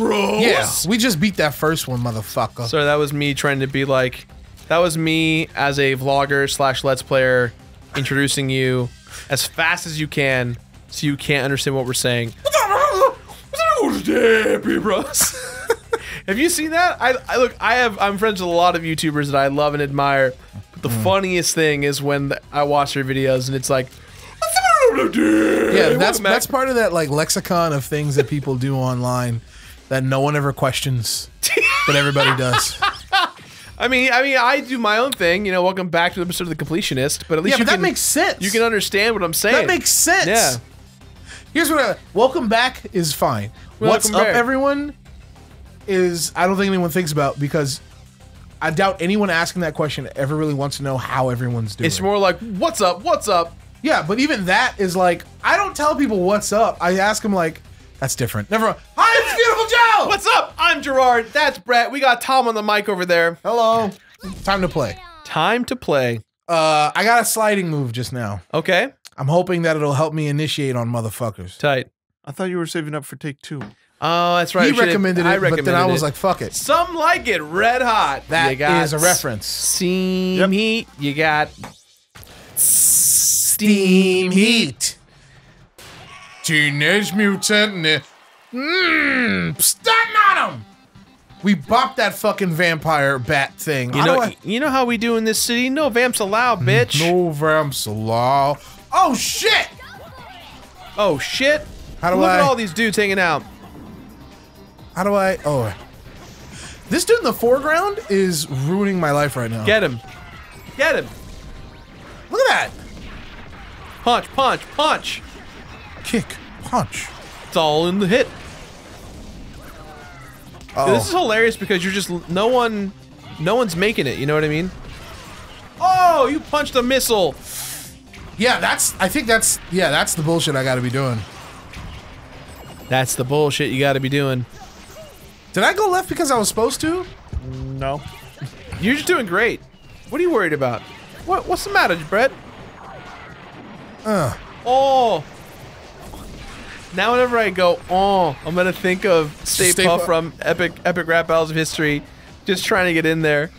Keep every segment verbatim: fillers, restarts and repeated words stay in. Bros. Yes, yeah, we just beat that first one, motherfucker. So that was me trying to be like, that was me as a vlogger slash let's player introducing you as fast as you can, so you can't understand what we're saying. Beer Bros. Have you seen that? I, I look. I have. I'm friends with a lot of YouTubers that I love and admire. But the mm. funniest thing is when the, I watch their videos and it's like, yeah, that's that's part of that like lexicon of things that people do online that no one ever questions, but everybody does. I mean, I mean, I do my own thing, you know. Welcome back to the episode of The Completionist, but at least yeah, you but that can, makes sense. You can understand what I'm saying. That makes sense. Yeah. Here's what I, welcome back is fine. Welcome What's back. up, everyone? Is I don't think anyone thinks about, because I doubt anyone asking that question ever really wants to know how everyone's doing. It's more like, what's up, what's up? Yeah, but even that is like, I don't tell people what's up. I ask them like, that's different. Never mind. Hi, it's Viewtiful Joe! What's up? I'm Jirard. That's Brett. We got Tom on the mic over there. Hello. Time to play. Time to play. Uh, I got a sliding move just now. Okay. I'm hoping that it'll help me initiate on motherfuckers. Tight. I thought you were saving up for take two. Oh, that's right. He I recommended it, I recommended but then I was it. like, fuck it. Some like it red hot. That is a reference. Steam yep. heat. You got steam heat. Teenage Mutant. Mmm. Stunting on him. We bopped that fucking vampire bat thing. You know, you know how we do in this city? No vamps allowed, bitch. No vamps allowed. Oh, shit. Oh, shit. How do Look I? Look at all these dudes hanging out. How do I? Oh, this dude in the foreground is ruining my life right now. Get him! Get him! Look at that! Punch! Punch! Punch! Kick! Punch! It's all in the hit. Uh-oh. Dude, this is hilarious because you're just no one, no one's making it. You know what I mean? Oh, you punched a missile. Yeah, that's. I think that's. Yeah, that's the bullshit I got to be doing. That's the bullshit you got to be doing. Did I go left because I was supposed to? No. You're just doing great. What are you worried about? What? What's the matter, Brett? Uh. Oh. Now whenever I go, oh, I'm gonna think of Stay, Stay Puft from Epic Epic Rap Battles of History, just trying to get in there.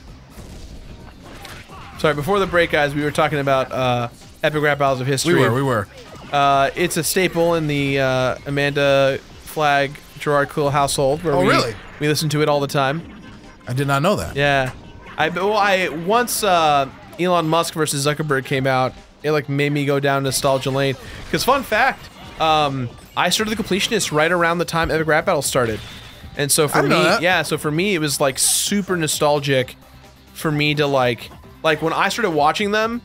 Sorry, before the break, guys, we were talking about uh, Epic Rap Battles of History. We were, we were. Uh, it's a staple in the uh, Amanda Flagg, Jirard Khalil household. Where oh, we, really? We listen to it all the time. I did not know that. Yeah, I well, I once uh, Elon Musk versus Zuckerberg came out, it like made me go down nostalgia lane. Because fun fact, um, I started The Completionist right around the time Epic Rap Battle started, and so for me, yeah, so for me it was like super nostalgic. For me to like, like when I started watching them,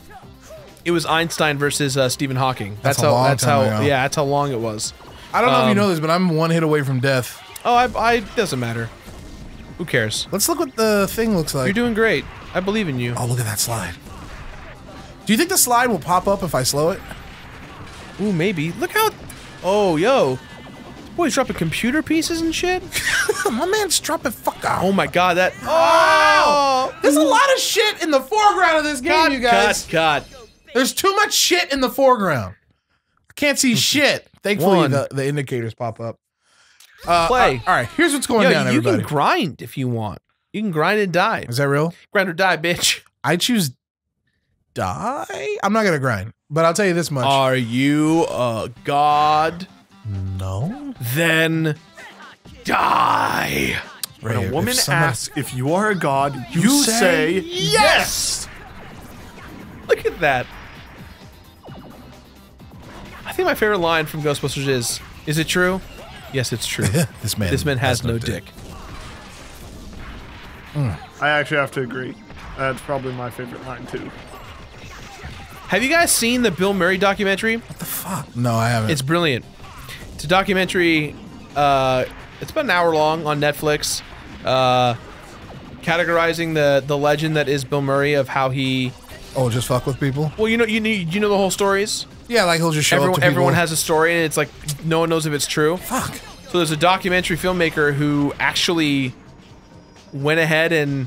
it was Einstein versus uh, Stephen Hawking. That's, that's how. That's how. Ago. Yeah, that's how long it was. I don't know um, if you know this, but I'm one hit away from death. Oh, I, I doesn't matter. Who cares? Let's look what the thing looks like. You're doing great. I believe in you. Oh, look at that slide. Do you think the slide will pop up if I slow it? Ooh, maybe. Look how... Oh, yo. This boy's dropping computer pieces and shit. My man's dropping fuck out. Oh my god, that... Oh! oh! There's a lot of shit in the foreground of this game, god, you guys. God, god. There's too much shit in the foreground. I can't see shit. Thankfully, the, the indicators pop up. Uh, Play. Uh, all right, here's what's going Yo, down, you everybody. You can grind if you want. You can grind and die. Is that real? Grind or die, bitch. I choose die? I'm not going to grind, but I'll tell you this much. Are you a god? No. Then die. Right when here, a woman if somebody... asks if you are a god, you, you say, say yes. yes. Look at that. I think my favorite line from Ghostbusters is, is it true? Yes, it's true. this man This man has, has no, no dick. dick. Mm. I actually have to agree. That's probably my favorite line, too. Have you guys seen the Bill Murray documentary? What the fuck? No, I haven't. It's brilliant. It's a documentary. Uh, it's about an hour long on Netflix. Uh, categorizing the, the legend that is Bill Murray of how he... Oh, just fuck with people? Well, you know, you, you know the whole stories? Yeah, like he'll just show everyone, up to people. Everyone has a story, and it's like, no one knows if it's true. Fuck. So there's a documentary filmmaker who actually went ahead and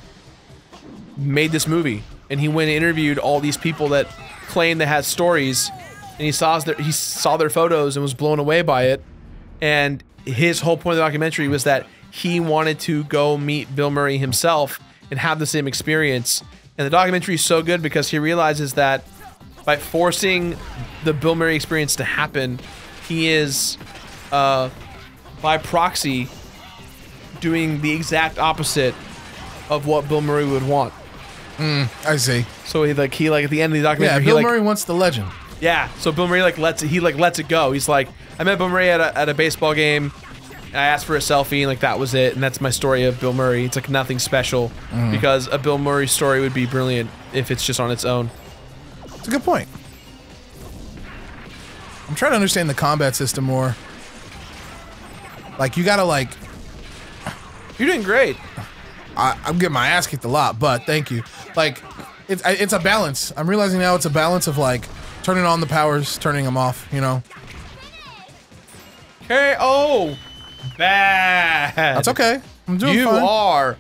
made this movie. And he went and interviewed all these people that claim they had stories, and he saw their, he saw their photos and was blown away by it. And his whole point of the documentary was that he wanted to go meet Bill Murray himself and have the same experience. And the documentary is so good because he realizes that by forcing the Bill Murray experience to happen, he is, uh, by proxy, doing the exact opposite of what Bill Murray would want. Mm, I see. So he like he like at the end of the documentary. Yeah, Bill he, like, Murray wants the legend. Yeah. So Bill Murray like lets it, he like lets it go. He's like, I met Bill Murray at a, at a baseball game. And I asked for a selfie, and like that was it. And that's my story of Bill Murray. It's like nothing special mm. because a Bill Murray story would be brilliant if it's just on its own. It's a good point. I'm trying to understand the combat system more. Like you gotta like. You're doing great. I, I'm getting my ass kicked a lot, but thank you. Like, it's it's a balance. I'm realizing now it's a balance of like turning on the powers, turning them off. You know. K O. Bad. That's okay. I'm doing you fine. You are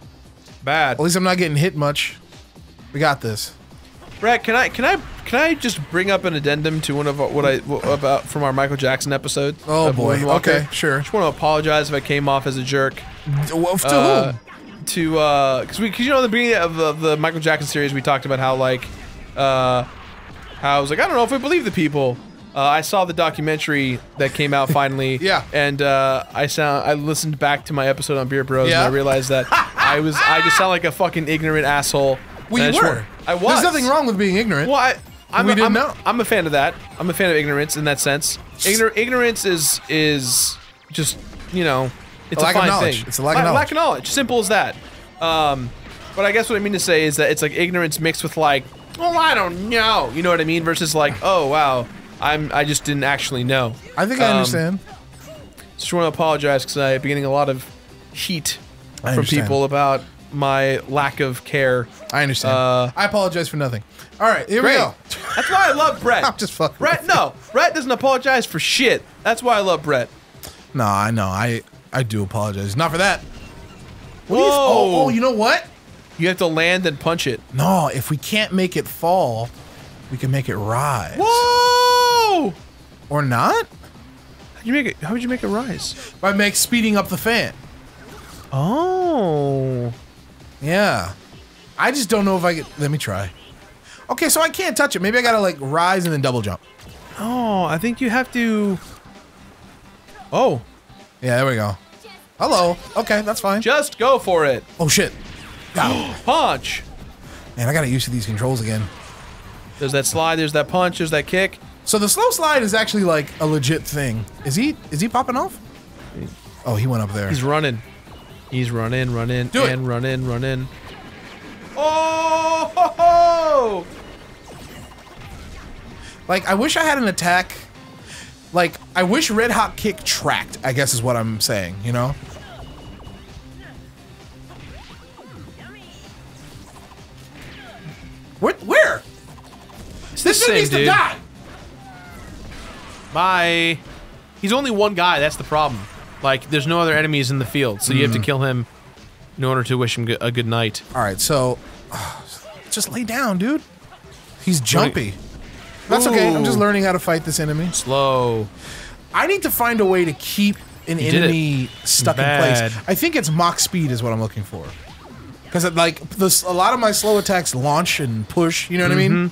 bad. At least I'm not getting hit much. We got this. Brett, can I can I can I just bring up an addendum to one of what I what, about from our Michael Jackson episode? Oh boy. Okay, sure. I just want to apologize if I came off as a jerk. Well, to uh, whom? To, uh, cause we, cause you know, at the beginning of the, the Michael Jackson series, we talked about how, like, uh, how I was like, I don't know if I believe the people. Uh, I saw the documentary that came out finally. Yeah. And, uh, I sound, I listened back to my episode on Beer Bros yeah. and I realized that I was, I just sound like a fucking ignorant asshole. We well, were. I was. There's nothing wrong with being ignorant. Well, I, I'm, we a, didn't I'm, know. I'm a fan of that. I'm a fan of ignorance in that sense. Ignor ignorance is, is just, you know. It's a, lack a fine of knowledge. Thing. It's a lack of knowledge. Lack of knowledge. Simple as that. Um, but I guess what I mean to say is that it's like ignorance mixed with like, well, I don't know. You know what I mean? Versus like, oh wow, I'm I just didn't actually know. I think um, I understand. Just want to apologize because I've been getting a lot of heat I from understand. people about my lack of care. I understand. Uh, I apologize for nothing. All right, here great. we go. That's why I love Brett. I'm just fucking. Brett, no, Brett doesn't apologize for shit. That's why I love Brett. No, I know. I. I do apologize. Not for that. What Whoa. You oh, oh, you know what? You have to land and punch it. No, if we can't make it fall, we can make it rise. Whoa! Or not? How'd you make it? How would you make it rise? By make speeding up the fan. Oh. Yeah. I just don't know if I could. Let me try. Okay, so I can't touch it. Maybe I gotta like rise and then double jump. Oh, I think you have to. Oh. Yeah, there we go. Hello. Okay, that's fine. Just go for it. Oh, shit. Punch. Man, I got to used to these controls again. There's that slide. There's that punch. There's that kick. So the slow slide is actually like a legit thing. Is he Is he popping off? Oh, he went up there. He's running. He's running, running, Do and it. running, running. Oh! Ho, ho! Like, I wish I had an attack. Like, I wish Red Hot Kick tracked, I guess is what I'm saying, you know? Where? Where? It's this dude needs to die! Bye. He's only one guy, that's the problem. Like, there's no other enemies in the field, so mm. you have to kill him in order to wish him go a good night. Alright, so... Uh, just lay down, dude. He's jumpy. That's okay. I'm just learning how to fight this enemy. Slow. I need to find a way to keep an you enemy stuck Bad. in place. I think it's Mach speed is what I'm looking for. Because like this, a lot of my slow attacks launch and push. You know what mm-hmm. I mean? We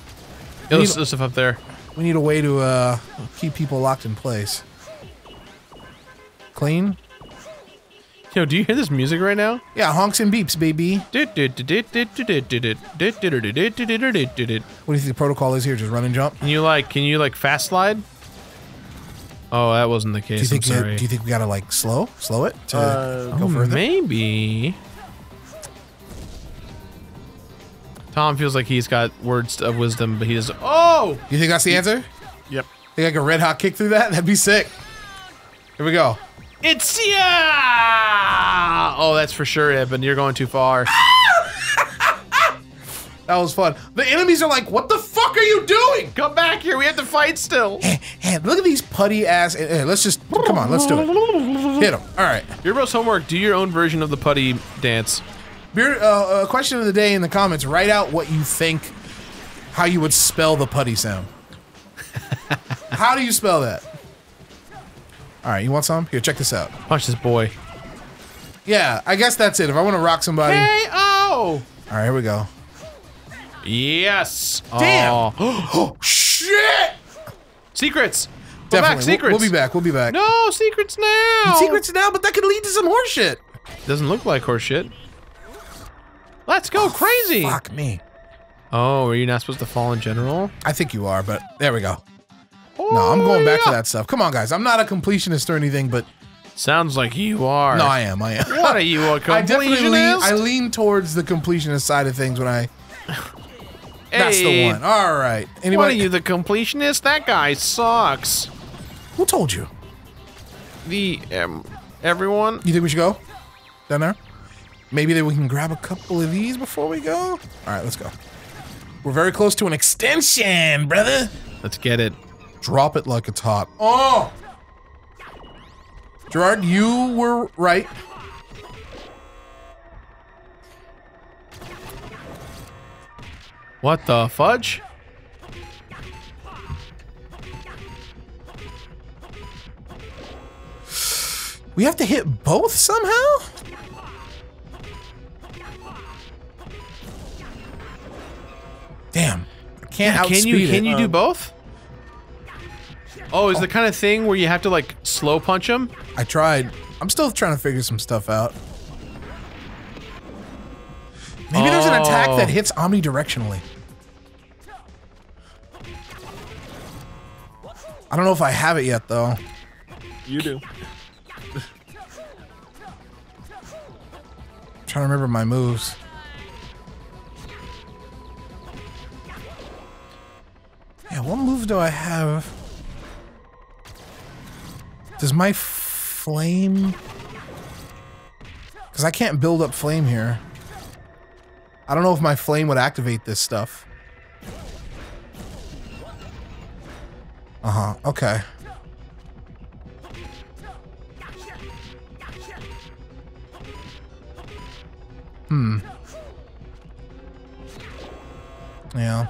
Yo, need, there's stuff up there. We need a way to uh, keep people locked in place. Clean. Yo, do you hear this music right now? Yeah, honks and beeps, baby. What do you think the protocol is here? Just run and jump? Can you like, can you like fast slide? Oh, that wasn't the case. Do you think, I'm sorry. Do you think we gotta like slow, slow it to uh, go oh, further? Maybe. Tom feels like he's got words of wisdom, but he doesn't. Oh! You think that's the answer? Yep. Think I could red hot kick through that? That'd be sick. Here we go. It's yeah! Oh, that's for sure, Evan. You're going too far. That was fun. The enemies are like, "What the fuck are you doing? Come back here! We have to fight still." Hey, hey, look at these putty ass. Hey, let's just come on. Let's do it. Hit them. All right. Beer Bros homework. Do your own version of the putty dance. Beer. Uh, question of the day in the comments. Write out what you think. How you would spell the putty sound? How do you spell that? All right, you want some? Here, check this out. Punch this boy. Yeah, I guess that's it. If I want to rock somebody. K O! All right, here we go. Yes. Damn. Oh, shit! Secrets. We're Definitely. Back, secrets. We'll, we'll be back. We'll be back. No, secrets now. Secrets now, but that could lead to some horse shit. Doesn't look like horse shit. Let's go oh, crazy. Fuck me. Oh, are you not supposed to fall in general? I think you are, but there we go. Oh, no, I'm going yeah. back to that stuff. Come on, guys. I'm not a completionist or anything, but... Sounds like you are. No, I am. I am. What are you, a completionist? I definitely lean, I lean towards the completionist side of things when I... That's hey, the one. All right. Anybody? What are you, the completionist? That guy sucks. Who told you? The... Um, everyone? You think we should go? Down there? Maybe that we can grab a couple of these before we go? All right, let's go. We're very close to an extension, brother. Let's get it. Drop it like it's hot. Oh! Jirard, you were right. What the fudge? We have to hit both somehow? Damn. I can't yeah, outspeed can you, Can it. you um, do both? Oh, is oh. the kind of thing where you have to, like, slow punch them? I tried. I'm still trying to figure some stuff out. Maybe oh. there's an attack that hits omnidirectionally. I don't know if I have it yet, though. You do. I'm trying to remember my moves. Yeah, what move do I have? Does my flame... Because I can't build up flame here. I don't know if my flame would activate this stuff. Uh-huh, okay. Hmm. Yeah.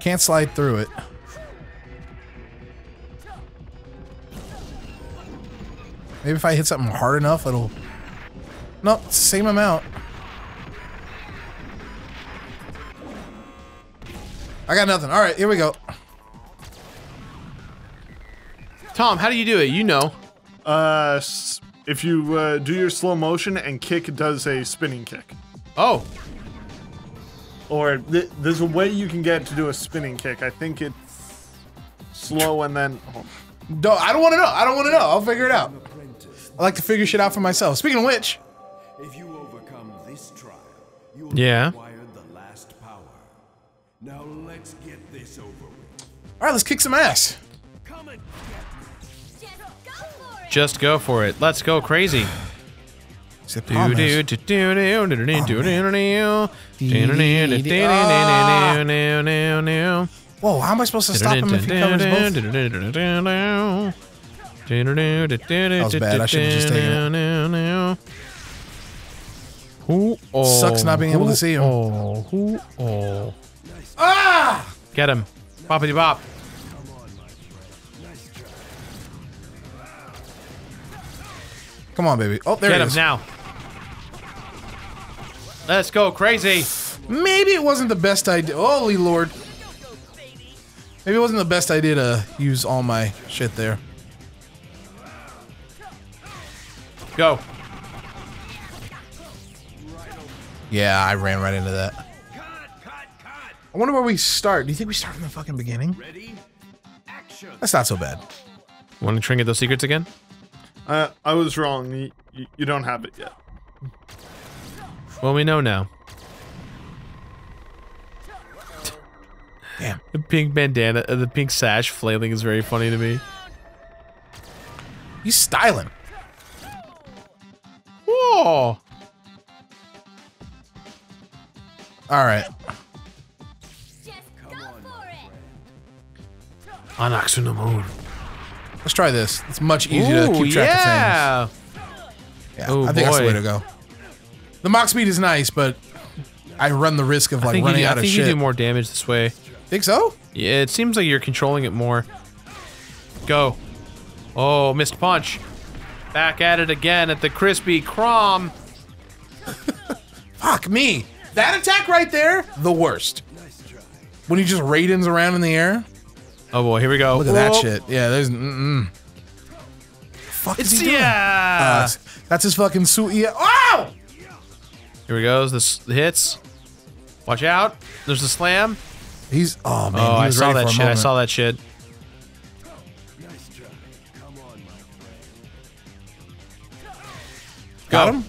Can't slide through it. Maybe if I hit something hard enough, it'll... No, it's the same amount. I got nothing. All right, here we go. Tom, how do you do it? You know. Uh, if you uh, do your slow motion and kick does a spinning kick. Oh. Or th there's a way you can get to do a spinning kick. I think it's slow and then... Oh. No, I don't want to know. I don't want to know. I'll figure it out. I like to figure shit out for myself. Speaking of which, if you overcome this trial, you will yeah. acquire the last power. Now let's get this over with. All right, let's kick some ass. Come and get it. Just go for it. Let's go crazy. Except do do do do do do do do do do do do. Whoa, how am I supposed to stop him if he covers both? That was bad. I should have just taken it. Ooh, oh, sucks not being able to see him. Oh, ooh, oh. Ah! Get him. Boppity bop. Come on, baby. Oh, there he is. Get him now. Let's go crazy. Maybe it wasn't the best idea. Holy Lord. Maybe it wasn't the best idea to use all my shit there. Go. Yeah, I ran right into that. I wonder where we start. Do you think we start from the fucking beginning? That's not so bad. Want to try and get those secrets again? Uh, I was wrong. You, you, you don't have it yet. Well, we know now. Damn. The pink bandana, uh, the pink sash flailing is very funny to me. He's styling. Whoa! Alright. Anax in the moon. Let's try this. It's much easier Ooh, to keep track yeah. of things. Yeah. Ooh, I think boy. that's the way to go. The mock speed is nice, but I run the risk of like running do, out of shit. I think you do more damage this way. Think so? Yeah, it seems like you're controlling it more. Go. Oh, missed punch. Back at it again at the Krispy Kreme. Fuck me. That attack right there, the worst. When he just raidens around in the air. Oh boy, here we go. Look at Whoa. that shit. Yeah, there's. Mm-mm. Fuck is it's, he doing? Yeah. Uh, that's, that's his fucking suit. Yeah. Oh! Here he goes. This the hits. Watch out. There's the slam. He's. Oh man. Oh, he was I saw that shit. Moment. I saw that shit. Nice try. Come on, my friend. Got go. him.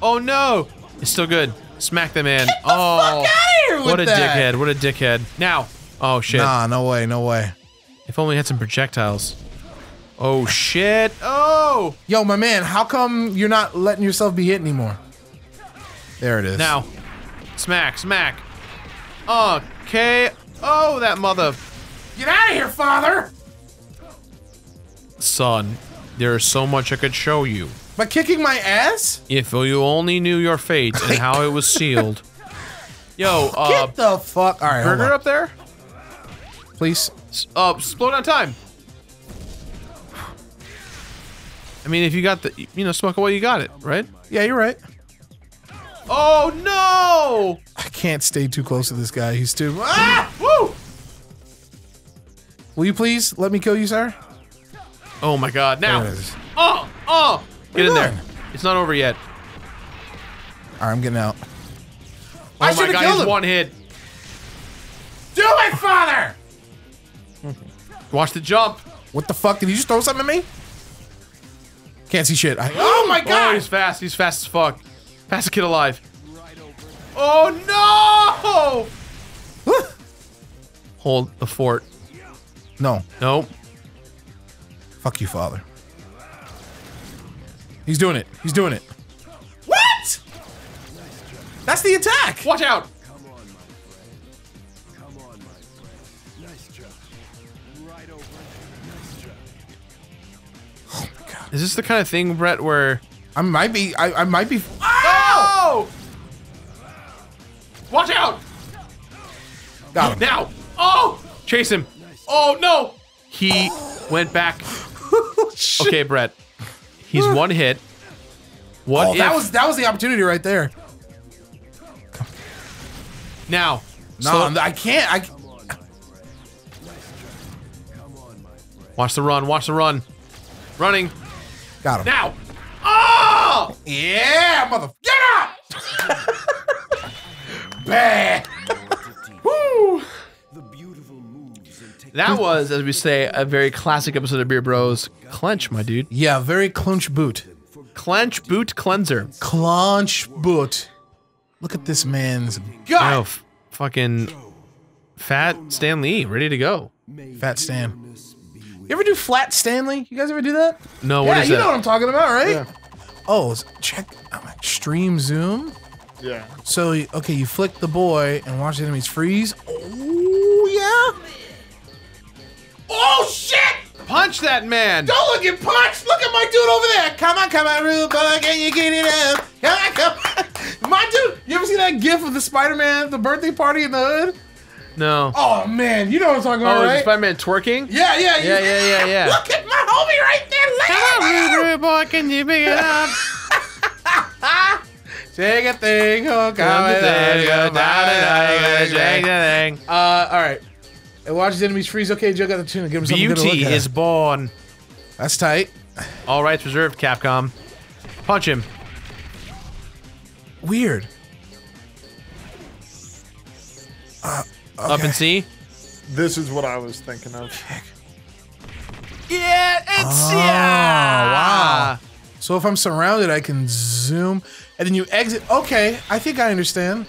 Oh no! It's still good. Smack the man. Get the oh, fuck out of here with what a that. dickhead! What a dickhead! Now. Oh shit. Nah, no way, no way. If only we had some projectiles. Oh shit. Oh! Yo, my man, how come you're not letting yourself be hit anymore? There it is. Now. Smack, smack. Okay. Oh, that mother. Get out of here, father! Son, there is so much I could show you. By kicking my ass? If you only knew your fate and how it was sealed. Yo, uh. Get the fuck. Alright, hold on. Burger up there? Please. Uh, slow down time. I mean, if you got the, you know, smoke away, you got it, right? Yeah, you're right. Oh, no! I can't stay too close to this guy. He's too... Ah! Woo! Will you please let me kill you, sir? Oh, my God. Now. Oh, oh! Get in there. It's not over yet. All right, I'm getting out. Oh, my God. He's one hit. Do it, father! Watch the jump. What the fuck? Did he just throw something at me? Can't see shit. I, oh my god! Oh, he's fast. He's fast as fuck. Pass the kid alive. Oh no! Hold the fort. No. Nope. Fuck you, father. He's doing it. He's doing it. What? That's the attack! Watch out! Is this the kind of thing, Brett, where I might be I, I might be oh! Watch out! Got him. Now! Oh! Chase him! Oh no! He went back. Okay, Brett. He's one hit. What oh, if... that was that was the opportunity right there. Come. Now. No, so... I can't I Watch the run, watch the run. Running. Got him. Now! Oh! Yeah, mother... Get up! Bad! Woo! That was, as we say, a very classic episode of Beer Bros. Clench, my dude. Yeah, very clench boot. Clench boot cleanser. Clench boot. Look at this man's gut! Oh, fucking... Fat Stan Lee, ready to go. Fat Stan. You ever do Flat Stanley? You guys ever do that? No, yeah, what is that? Yeah, you know what I'm talking about, right? Yeah. Oh, check extreme zoom. Yeah. So, okay, you flick the boy and watch the enemies freeze. Oh, yeah. Oh, shit! Punch that man! Don't look at punch! Look at my dude over there! Come on, come on, Rube, can you get it up? Come on, come on! My dude! You ever see that gif of the Spider-Man at the birthday party in the hood? No. Oh man, you know what I'm talking about, oh, right? Oh, Spider-Man twerking? Yeah, yeah, yeah, yeah, yeah, yeah, yeah. Look at my homie right there. Hello, boy, can you pick it up? Shake a thing, hook on the thing, go down shake the thing. Uh, all right. And watch the enemies freeze. Okay, Joe got the tune. Give him something good to look at. Beauty is born. That's tight. All rights reserved, Capcom. Punch him. Weird. Uh. Okay. Up and see? This is what I was thinking of. Yeah, it's oh, yeah. Wow. So if I'm surrounded, I can zoom, and then you exit. Okay, I think I understand.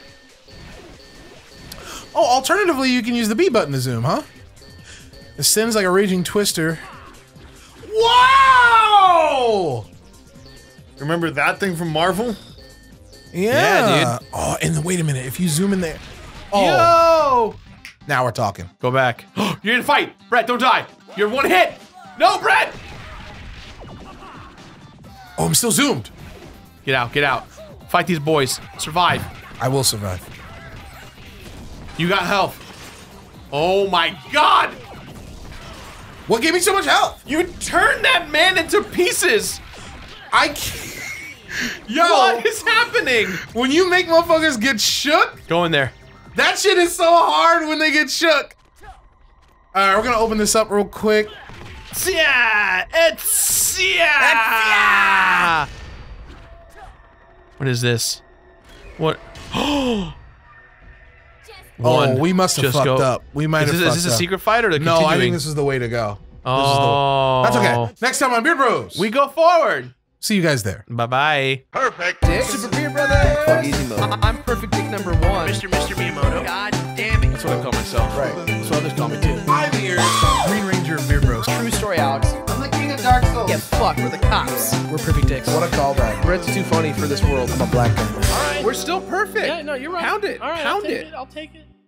Oh, alternatively, you can use the B button to zoom, huh? It sends like a raging twister. Wow! Remember that thing from Marvel? Yeah, yeah dude. Oh, and the, wait a minute. If you zoom in there. Oh. Yo! Now we're talking. Go back. You're in a fight! Brett, don't die! You're one hit! No, Brett! Oh, I'm still zoomed. Get out, get out. Fight these boys. Survive. I will survive. You got health. Oh my god! What gave me so much health? You turned that man into pieces! I can't. Yo, what is happening? When you make motherfuckers get shook, go in there. That shit is so hard when they get shook. All right, we're gonna open this up real quick. Yeah, it's yeah. It's, yeah. What is this? What? Oh, one, we must have fucked go. up. We might is have. This, fucked is this a secret fight or the no? Continuing? I think this is the way to go. Oh, this is the that's okay. Next time on Beer Bros, we go forward. See you guys there. Bye-bye. Perfect. Dick. Super Beard Brothers. Oh, easy mode. I I'm perfect dick number one. Mister Mister Miyamoto. God damn it. That's what I call myself. Right. So others call me too. Five years. Green Ranger of Beer Bros. True story, Alex. I'm the king of Dark Souls. Yeah, fuck. We're the cops. We're perfect dicks. What a callback. Brett's too funny for this world. I'm a black guy. All right. We're still perfect. Yeah, no, you're right. Pound it. All right, pound I'll take it. it. I'll take it.